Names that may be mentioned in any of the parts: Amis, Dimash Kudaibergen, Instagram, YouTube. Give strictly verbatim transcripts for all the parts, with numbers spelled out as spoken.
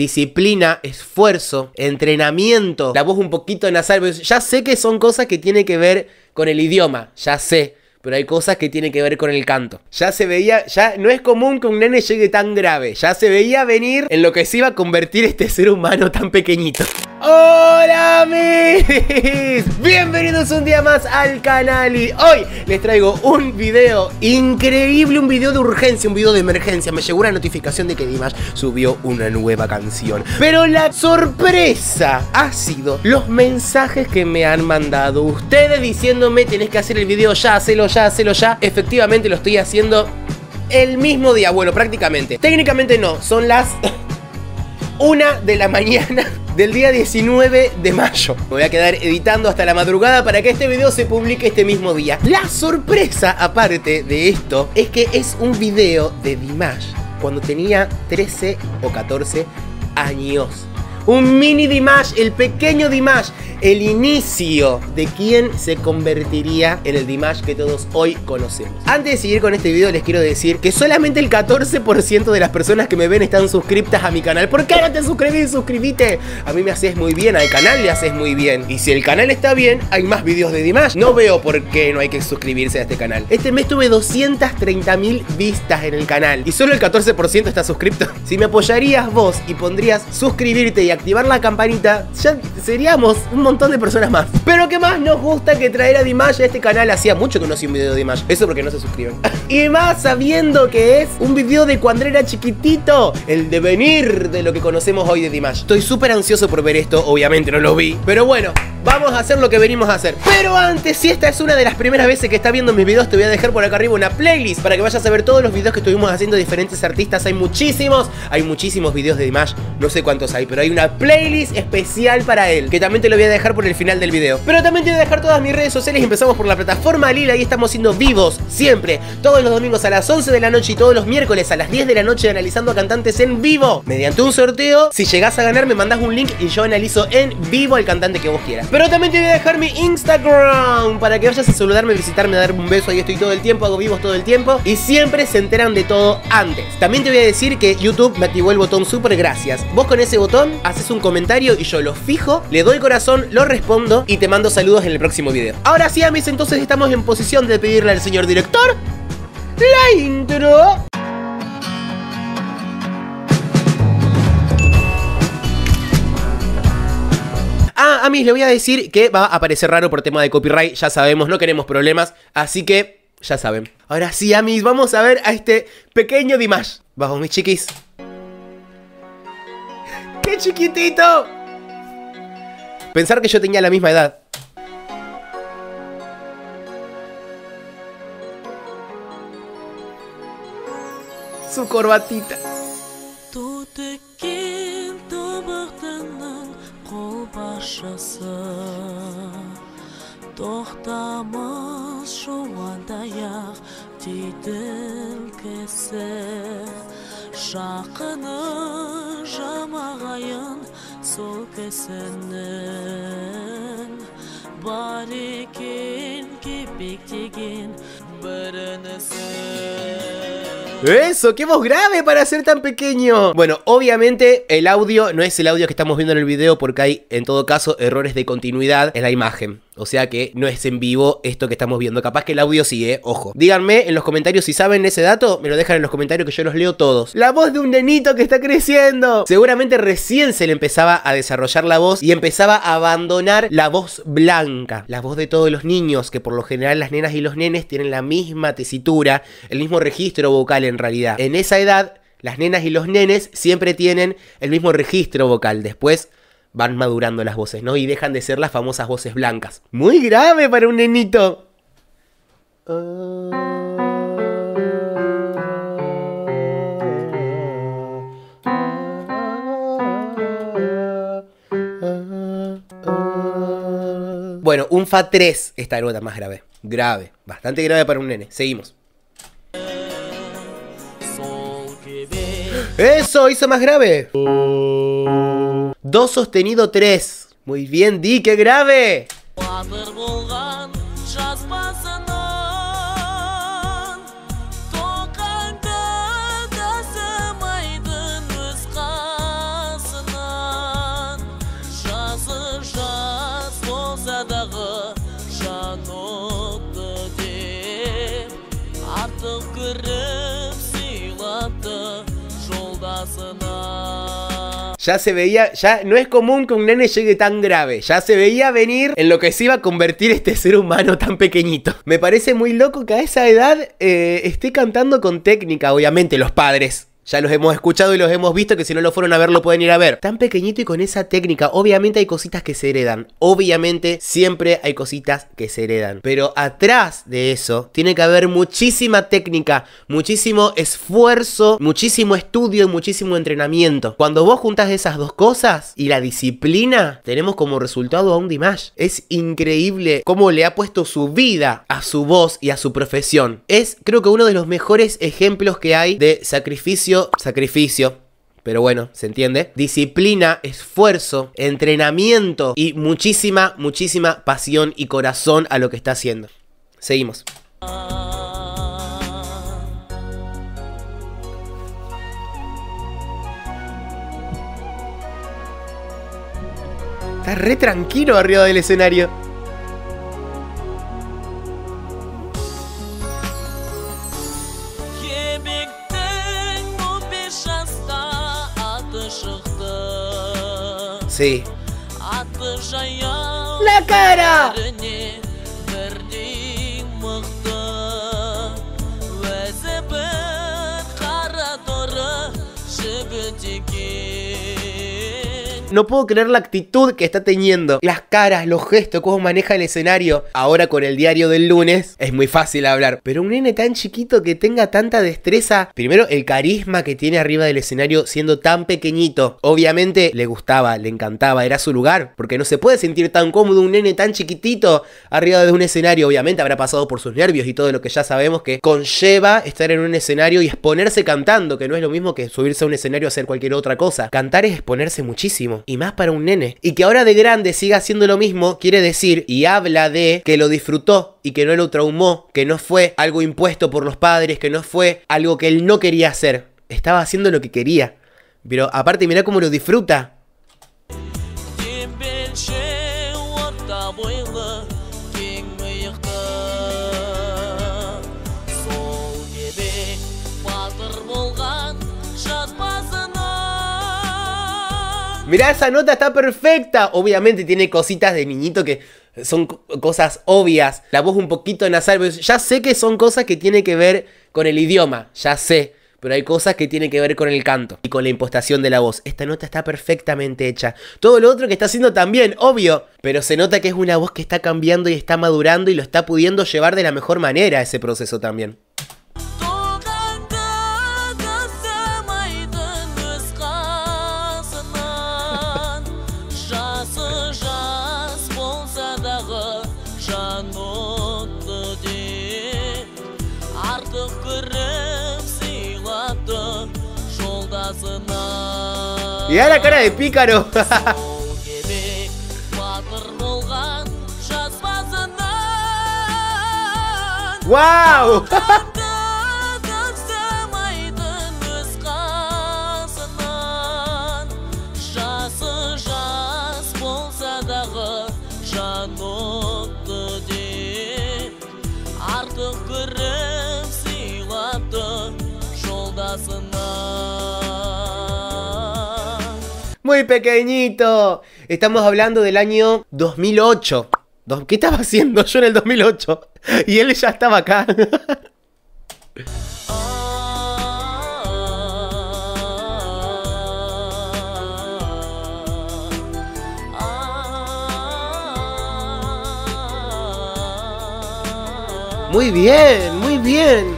disciplina, esfuerzo, entrenamiento, la voz un poquito nasal. Ya sé que son cosas que tienen que ver con el idioma, ya sé, pero hay cosas que tienen que ver con el canto. Ya se veía, ya no es común que un nene llegue tan grave, ya se veía venir en lo que se iba a convertir este ser humano tan pequeñito. ¡Hola, mis! Bienvenidos un día más al canal y hoy les traigo un video increíble, un video de urgencia, un video de emergencia. Me llegó una notificación de que Dimash subió una nueva canción, pero la sorpresa ha sido los mensajes que me han mandado ustedes diciéndome: tenés que hacer el video ya, hacelo ya, hacelo ya. Efectivamente lo estoy haciendo el mismo día, bueno, prácticamente. Técnicamente no, son las una de la mañana del día diecinueve de mayo. Me voy a quedar editando hasta la madrugada para que este video se publique este mismo día. La sorpresa, aparte de esto, es que es un video de Dimash cuando tenía trece o catorce años. Un mini Dimash, el pequeño Dimash, el inicio de quien se convertiría en el Dimash que todos hoy conocemos. Antes de seguir con este video les quiero decir que solamente el catorce por ciento de las personas que me ven están suscriptas a mi canal. ¿Por qué no te suscribís? Suscribite. A mí me haces muy bien, al canal le haces muy bien. Y si el canal está bien, hay más videos de Dimash. No veo por qué no hay que suscribirse a este canal. Este mes tuve doscientas treinta mil vistas en el canal y solo el catorce por ciento está suscripto. Si me apoyarías vos y pondrías suscribirte y Y activar la campanita, ya seríamos un montón de personas más. Pero que más nos gusta que traer a Dimash a este canal. Hacía mucho que no hacía un video de Dimash. Eso porque no se suscriben. Y más sabiendo que es un video de cuando era chiquitito, el devenir de lo que conocemos hoy de Dimash. Estoy súper ansioso por ver esto, obviamente no lo vi, pero bueno, vamos a hacer lo que venimos a hacer. Pero antes, si esta es una de las primeras veces que estás viendo mis videos, te voy a dejar por acá arriba una playlist para que vayas a ver todos los videos que estuvimos haciendo de diferentes artistas. Hay muchísimos, hay muchísimos videos de Dimash, no sé cuántos hay, pero hay una playlist especial para él, que también te lo voy a dejar por el final del video. Pero también te voy a dejar todas mis redes sociales. Empezamos por la plataforma Lila y estamos siendo vivos siempre, todos los domingos a las once de la noche y todos los miércoles a las diez de la noche, analizando a cantantes en vivo mediante un sorteo. Si llegás a ganar me mandás un link y yo analizo en vivo al cantante que vos quieras. Pero también te voy a dejar mi Instagram para que vayas a saludarme, visitarme, a darme un beso. Ahí estoy todo el tiempo, hago vivos todo el tiempo y siempre se enteran de todo antes. También te voy a decir que YouTube me activó el botón super gracias. Vos con ese botón haces un comentario y yo lo fijo, le doy corazón, lo respondo y te mando saludos en el próximo video. Ahora sí, amis, entonces estamos en posición de pedirle al señor director la intro. Ah, amis, le voy a decir que va a parecer raro por tema de copyright, ya sabemos, no queremos problemas, así que ya saben. Ahora sí, amis, vamos a ver a este pequeño Dimash. Vamos, mis chiquis. ¡Qué chiquitito! Pensar que yo tenía la misma edad. Su corbatita. Шақыны жамағайын сол кісінің бар екен кепектеген бірінісі. ¡Eso! ¡Qué voz grave para ser tan pequeño! Bueno, obviamente el audio no es el audio que estamos viendo en el video porque hay, en todo caso, errores de continuidad en la imagen. O sea que no es en vivo esto que estamos viendo. Capaz que el audio sí, ¿eh? Ojo. Díganme en los comentarios si saben ese dato. Me lo dejan en los comentarios que yo los leo todos. ¡La voz de un nenito que está creciendo! Seguramente recién se le empezaba a desarrollar la voz y empezaba a abandonar la voz blanca. La voz de todos los niños, que por lo general las nenas y los nenes tienen la misma tesitura, el mismo registro vocal. En realidad, en esa edad, las nenas y los nenes siempre tienen el mismo registro vocal. Después van madurando las voces, ¿no? Y dejan de ser las famosas voces blancas. Muy grave para un nenito. Bueno, un fa tres, esta nota más grave. Grave, bastante grave para un nene. Seguimos. ¡Eso! ¡Hizo más grave! Do sostenido tres. Muy bien, Di, ¡qué grave! артық көріп сыйлапты жолдасына. Ya se veía, ya no es común que un nene llegue tan grave. Ya se veía venir en lo que se iba a convertir este ser humano tan pequeñito. Me parece muy loco que a esa edad eh, esté cantando con técnica, obviamente, los padres. Ya los hemos escuchado y los hemos visto, que si no lo fueron a ver lo pueden ir a ver. Tan pequeñito y con esa técnica, obviamente hay cositas que se heredan. Obviamente siempre hay cositas que se heredan. Pero atrás de eso tiene que haber muchísima técnica, muchísimo esfuerzo, muchísimo estudio y muchísimo entrenamiento. Cuando vos juntás esas dos cosas y la disciplina, tenemos como resultado a un Dimash. Es increíble cómo le ha puesto su vida a su voz y a su profesión. Es, creo que, uno de los mejores ejemplos que hay de sacrificio. Sacrificio, pero bueno, se entiende. Disciplina, esfuerzo, entrenamiento y muchísima, muchísima pasión y corazón a lo que está haciendo. Seguimos. Está re tranquilo arriba del escenario. Sí. La cara. No puedo creer la actitud que está teniendo. Las caras, los gestos, cómo maneja el escenario. Ahora con el diario del lunes es muy fácil hablar. Pero un nene tan chiquito que tenga tanta destreza. Primero, el carisma que tiene arriba del escenario siendo tan pequeñito. Obviamente le gustaba, le encantaba, era su lugar. Porque no se puede sentir tan cómodo un nene tan chiquitito arriba de un escenario. Obviamente habrá pasado por sus nervios y todo lo que ya sabemos que conlleva estar en un escenario y exponerse cantando. Que no es lo mismo que subirse a un escenario a hacer cualquier otra cosa. Cantar es exponerse muchísimo. Y más para un nene. Y que ahora de grande siga haciendo lo mismo, quiere decir, y habla de que lo disfrutó y que no lo traumó, que no fue algo impuesto por los padres, que no fue algo que él no quería hacer. Estaba haciendo lo que quería. Pero aparte mirá cómo lo disfruta. Mirá, esa nota está perfecta. Obviamente tiene cositas de niñito que son cosas obvias. La voz un poquito nasal. Ya sé que son cosas que tienen que ver con el idioma. Ya sé. Pero hay cosas que tienen que ver con el canto y con la impostación de la voz. Esta nota está perfectamente hecha. Todo lo otro que está haciendo también, obvio. Pero se nota que es una voz que está cambiando y está madurando y lo está pudiendo llevar de la mejor manera ese proceso también. Mirá la cara de pícaro. ¡Wow! Muy pequeñito. Estamos hablando del año dos mil ocho. ¿Qué estaba haciendo yo en el dos mil ocho? Y él ya estaba acá. Muy bien, muy bien.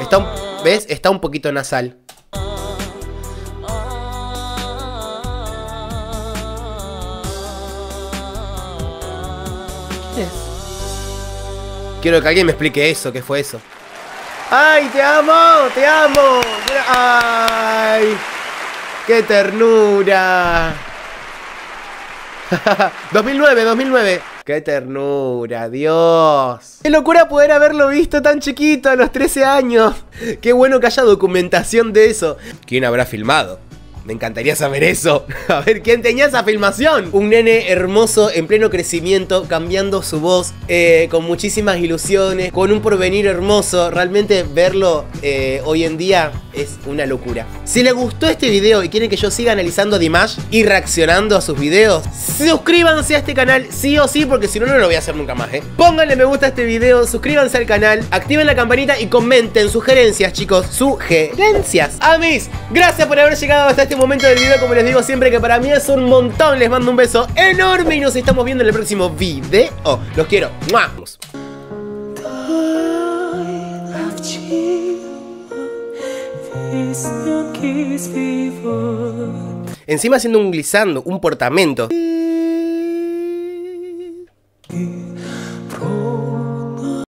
Está un... ¿Ves? Está un poquito nasal. ¿Qué es? Quiero que alguien me explique eso, ¿qué fue eso? ¡Ay, te amo! ¡Te amo! ¡Ay! ¡Qué ternura! dos mil nueve, dos mil nueve. ¡Qué ternura, Dios! ¡Qué locura poder haberlo visto tan chiquito a los trece años! ¡Qué bueno que haya documentación de eso! ¿Quién habrá filmado? Me encantaría saber eso. A ver, ¿quién tenía esa filmación? Un nene hermoso, en pleno crecimiento, cambiando su voz, eh, con muchísimas ilusiones, con un porvenir hermoso. Realmente verlo eh, hoy en día es una locura. Si les gustó este video y quieren que yo siga analizando a Dimash y reaccionando a sus videos, suscríbanse a este canal sí o sí, porque si no, no lo voy a hacer nunca más, ¿eh? Pónganle me gusta a este video, suscríbanse al canal, activen la campanita y comenten sugerencias, chicos. Sugerencias. Amis, gracias por haber llegado hasta este momento del video. Como les digo siempre, que para mí es un montón. Les mando un beso enorme y nos estamos viendo en el próximo video. Los quiero. ¡Mua! Encima haciendo un glissando, un portamento.